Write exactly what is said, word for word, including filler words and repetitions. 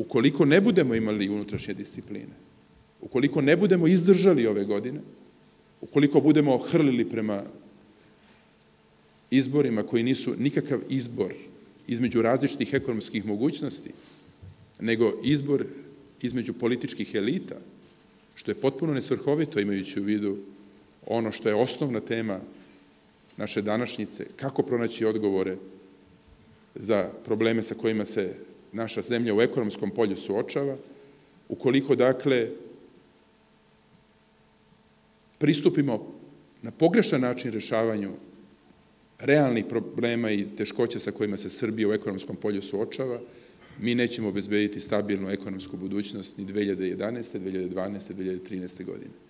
Ukoliko ne budemo imali unutrašnje discipline, ukoliko ne budemo izdržali ove godine, ukoliko budemo hrlili prema izborima koji nisu nikakav izbor između različitih ekonomskih mogućnosti, nego izbor između političkih elita, što je potpuno nesvrhovito imajući u vidu ono što je osnovna tema naše današnjice, kako pronaći odgovore za probleme sa kojima se naša zemlja u ekonomskom polju suočava, ukoliko, dakle, pristupimo na pogrešan način rešavanju realnih problema i teškoća sa kojima se Srbija u ekonomskom polju suočava, mi nećemo obezbediti stabilnu ekonomsku budućnost ni dve hiljade jedanaeste, dve hiljade dvanaeste, dve hiljade trinaeste godine.